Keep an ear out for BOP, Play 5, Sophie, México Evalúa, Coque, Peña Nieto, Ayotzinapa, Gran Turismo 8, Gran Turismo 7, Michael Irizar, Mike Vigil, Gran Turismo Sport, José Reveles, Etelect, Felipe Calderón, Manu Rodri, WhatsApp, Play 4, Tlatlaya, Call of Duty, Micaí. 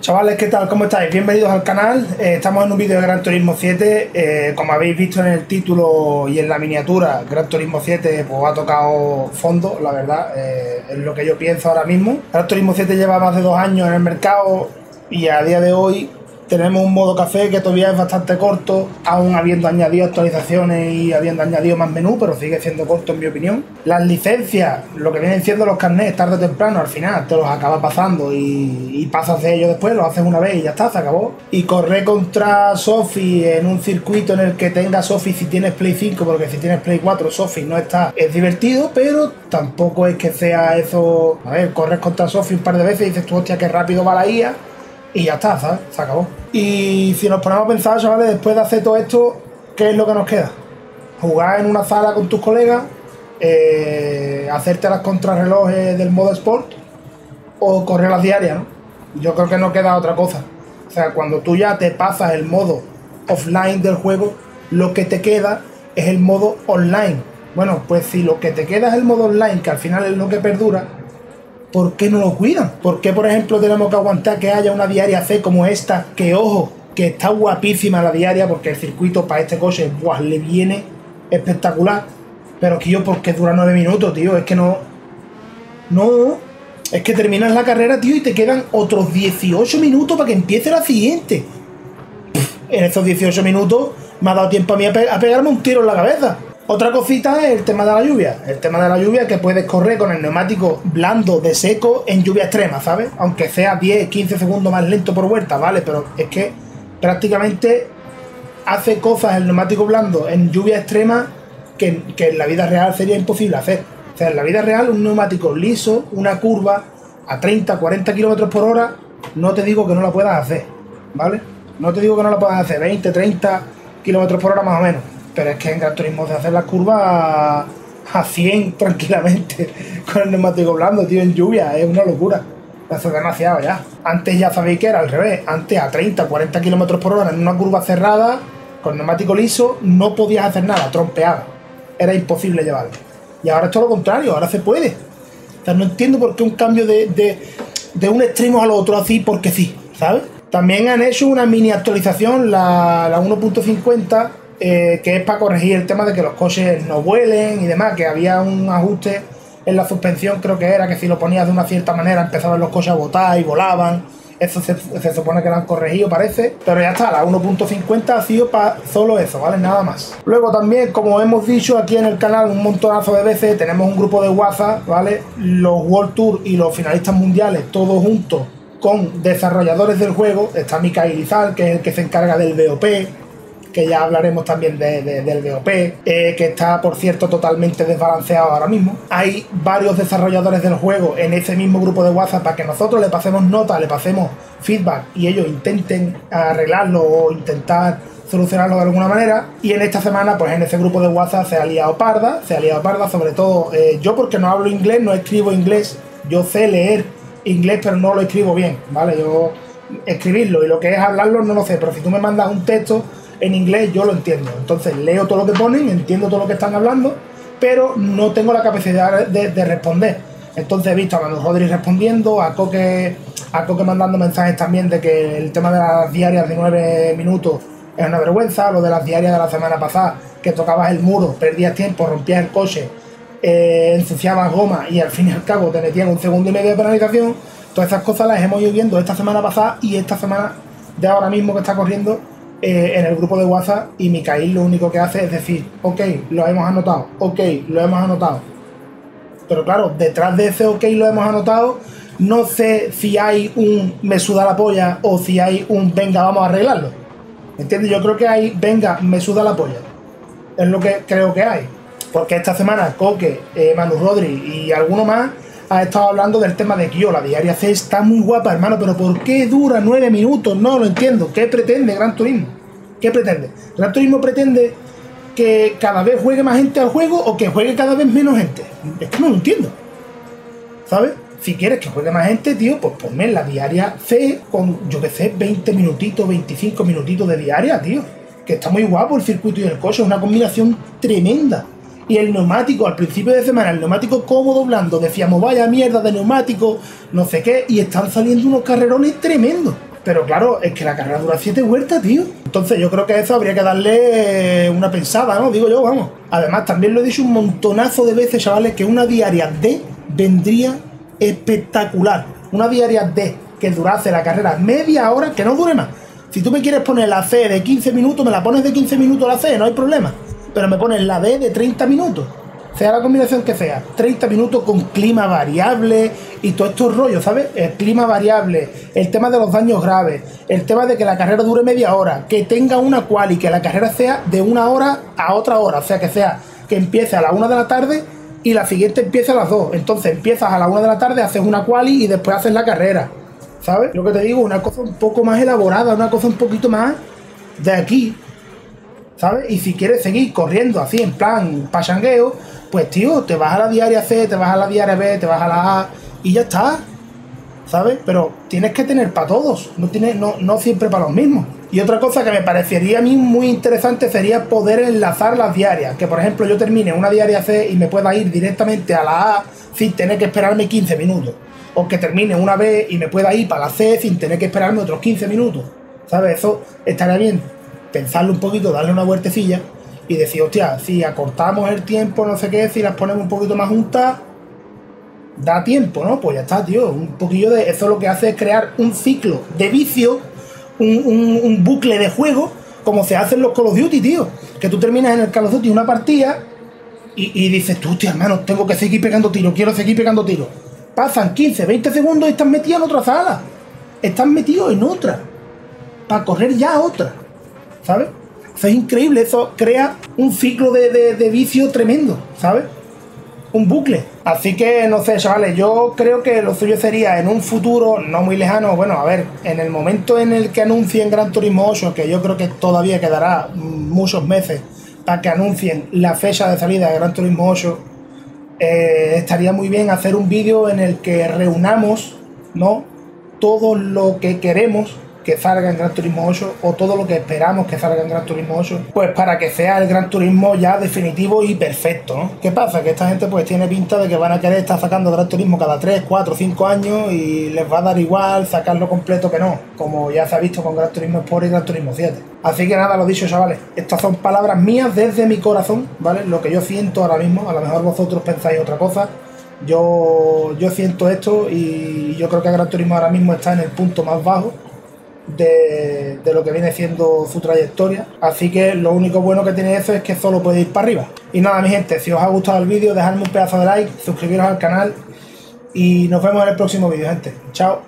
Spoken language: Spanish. Chavales, ¿qué tal? ¿Cómo estáis? Bienvenidos al canal. Estamos en un vídeo de Gran Turismo 7. Como habéis visto en el título y en la miniatura, Gran Turismo 7 pues, ha tocado fondo, la verdad. Es lo que yo pienso ahora mismo. Gran Turismo 7 lleva más de 2 años en el mercado y a día de hoy tenemos un modo café que todavía es bastante corto, aún habiendo añadido actualizaciones y habiendo añadido más menú, pero sigue siendo corto en mi opinión. Las licencias, lo que vienen siendo los carnets, tarde o temprano, al final te los acabas pasando y pasas de ellos después, los haces una vez y ya está, se acabó. Y correr contra Sophie en un circuito en el que tenga Sophie si tienes Play 5, porque si tienes Play 4 Sophie no está, es divertido, pero tampoco es que sea eso. A ver, corres contra Sophie un par de veces y dices tú, hostia, qué rápido va la IA. Y ya está, ¿sabes? Se acabó. Y si nos ponemos a pensar, chavales, después de hacer todo esto, ¿qué es lo que nos queda? Jugar en una sala con tus colegas, hacerte las contrarrelojes del modo Sport o correr las diarias, ¿no? Yo creo que no queda otra cosa. O sea, cuando tú ya te pasas el modo offline del juego, lo que te queda es el modo online. Bueno, pues si lo que te queda es el modo online, que al final es lo que perdura, ¿por qué no lo cuidan? ¿Por qué, por ejemplo, tenemos que aguantar que haya una diaria C como esta? Que, ojo, que está guapísima la diaria, porque el circuito para este coche, buah, le viene espectacular. Pero, tío, ¿por qué dura 9 minutos, tío? Es que no... No, es que terminas la carrera, tío, y te quedan otros 18 minutos para que empiece la siguiente. En esos 18 minutos me ha dado tiempo a mí a pegarme un tiro en la cabeza. Otra cosita es el tema de la lluvia. El tema de la lluvia es que puedes correr con el neumático blando de seco en lluvia extrema, ¿sabes? Aunque sea 10, 15 segundos más lento por vuelta, ¿vale? Pero es que prácticamente hace cosas el neumático blando en lluvia extrema que en la vida real sería imposible hacer. O sea, en la vida real un neumático liso, una curva a 30, 40 kilómetros por hora, no te digo que no la puedas hacer, ¿vale? No te digo que no la puedas hacer, 20, 30 kilómetros por hora más o menos. Pero es que en Gran Turismo de hacer las curvas a 100 tranquilamente con el neumático blando, tío, en lluvia, es una locura. Eso es demasiado ya. Antes ya sabéis que era al revés. Antes a 30, 40 kilómetros por hora en una curva cerrada, con neumático liso, no podías hacer nada, trompeaba. Era imposible llevarlo. Y ahora es todo lo contrario, ahora se puede. O sea, no entiendo por qué un cambio de un extremo al otro así, porque sí, ¿sabes? También han hecho una mini actualización, la 1.50, que es para corregir el tema de que los coches no vuelen y demás, que había un ajuste en la suspensión, creo que era, que si lo ponías de una cierta manera empezaban los coches a botar y volaban. Eso se supone que lo han corregido, parece, pero ya está, la 1.50 ha sido para solo eso, ¿vale? Nada más. Luego también, como hemos dicho aquí en el canal un montonazo de veces, tenemos un grupo de WhatsApp, ¿vale? Los World Tour y los finalistas mundiales, todos juntos con desarrolladores del juego. Está Michael Irizar, que es el que se encarga del BOP, que ya hablaremos también del BOP, que está, por cierto, totalmente desbalanceado ahora mismo. Hay varios desarrolladores del juego en ese mismo grupo de WhatsApp para que nosotros le pasemos nota, le pasemos feedback y ellos intenten arreglarlo o intentar solucionarlo de alguna manera. Y en esta semana, pues en ese grupo de WhatsApp se ha liado parda, sobre todo yo, porque no hablo inglés, no escribo inglés. Yo sé leer inglés, pero no lo escribo bien, ¿vale? Yo escribirlo y lo que es hablarlo no lo sé, pero si tú me mandas un texto en inglés yo lo entiendo, entonces leo todo lo que ponen, entiendo todo lo que están hablando, pero no tengo la capacidad de responder. Entonces he visto a Manu Rodri respondiendo, a Coque mandando mensajes también de que el tema de las diarias de 9 minutos es una vergüenza, lo de las diarias de la semana pasada, que tocabas el muro, perdías tiempo, rompías el coche, ensuciabas goma y al fin y al cabo te metían 1,5 segundos de penalización. Todas esas cosas las hemos ido viendo esta semana pasada y esta semana de ahora mismo que está corriendo en el grupo de WhatsApp, y Micaí lo único que hace es decir, ok, lo hemos anotado, ok, lo hemos anotado. Pero claro, detrás de ese ok, lo hemos anotado, no sé si hay un me suda la polla o si hay un venga, vamos a arreglarlo. ¿Entiendes? Yo creo que hay venga, me suda la polla. Es lo que creo que hay. Porque esta semana Coque, Manu Rodri y alguno más ha estado hablando del tema de que yo, la diaria C está muy guapa, hermano, pero ¿por qué dura 9 minutos? No lo entiendo. ¿Qué pretende Gran Turismo? ¿Qué pretende? ¿Gran Turismo pretende que cada vez juegue más gente al juego o que juegue cada vez menos gente? Es que no lo entiendo, ¿sabes? Si quieres que juegue más gente, tío, pues ponme la diaria C con, yo qué sé, 20 minutitos, 25 minutitos de diaria, tío. Que está muy guapo el circuito y el coche, es una combinación tremenda. Y el neumático, al principio de semana, el neumático cómodo, blando, decíamos, vaya mierda de neumático, no sé qué, y están saliendo unos carrerones tremendos. Pero claro, es que la carrera dura 7 vueltas, tío. Entonces yo creo que a eso habría que darle una pensada, ¿no? Digo yo, vamos. Además, también lo he dicho un montonazo de veces, chavales, que una diaria D vendría espectacular. Una diaria D que durase la carrera media hora, que no dure más. Si tú me quieres poner la C de 15 minutos, me la pones de 15 minutos la C, no hay problema. Pero me pones la D de 30 minutos. Sea la combinación que sea, 30 minutos con clima variable y todos estos rollos, ¿sabes? El clima variable, el tema de los daños graves, el tema de que la carrera dure media hora, que tenga una quali, que la carrera sea de una hora a otra hora, o sea, que empiece a la 1 de la tarde y la siguiente empiece a las 2. Entonces empiezas a la 1 de la tarde, haces una quali y después haces la carrera, ¿sabes? Lo que te digo, una cosa un poco más elaborada, una cosa un poquito más de aquí, ¿sabes? Y si quieres seguir corriendo así en plan pachangueo, pues tío, te vas a la diaria C, te vas a la diaria B, te vas a la A y ya está, ¿sabes? Pero tienes que tener para todos, no siempre para los mismos. Y otra cosa que me parecería a mí muy interesante sería poder enlazar las diarias, que por ejemplo yo termine una diaria C y me pueda ir directamente a la A sin tener que esperarme 15 minutos, o que termine una B y me pueda ir para la C sin tener que esperarme otros 15 minutos, ¿sabes? Eso estaría bien. Pensarlo un poquito, darle una vueltecilla y decir, hostia, si acortamos el tiempo, no sé qué, si las ponemos un poquito más juntas, da tiempo, ¿no? Pues ya está, tío, un poquillo de... Eso lo que hace es crear un ciclo de vicio, un bucle de juego, como se hace en los Call of Duty, tío. Que tú terminas en el Call of Duty una partida y dices, tú, hostia, hermano, tengo que seguir pegando tiros, quiero seguir pegando tiros. Pasan 15, 20 segundos y estás metido en otra sala. Estás metido en otra. Para correr ya a otra. ¿Sabes? Eso es increíble, eso crea un ciclo de vicio tremendo, ¿sabes? Un bucle. Así que, no sé, chavales, yo creo que lo suyo sería en un futuro no muy lejano, bueno, a ver, en el momento en el que anuncien Gran Turismo 8, que yo creo que todavía quedará muchos meses para que anuncien la fecha de salida de Gran Turismo 8, estaría muy bien hacer un vídeo en el que reunamos, ¿no?, todo lo que queremos que salga en Gran Turismo 8 o todo lo que esperamos que salga en Gran Turismo 8, pues para que sea el Gran Turismo ya definitivo y perfecto, ¿no? ¿Qué pasa? Que esta gente pues tiene pinta de que van a querer estar sacando Gran Turismo cada 3, 4, 5 años y les va a dar igual sacarlo completo que no, como ya se ha visto con Gran Turismo Sport y Gran Turismo 7. Así que nada, lo dicho, chavales, estas son palabras mías desde mi corazón, ¿vale? Lo que yo siento ahora mismo, a lo mejor vosotros pensáis otra cosa. Yo siento esto y yo creo que Gran Turismo ahora mismo está en el punto más bajo de lo que viene siendo su trayectoria, así que lo único bueno que tiene eso es que solo puede ir para arriba. Y nada, mi gente, si os ha gustado el vídeo, dejadme un pedazo de like, suscribiros al canal y nos vemos en el próximo vídeo, gente. Chao.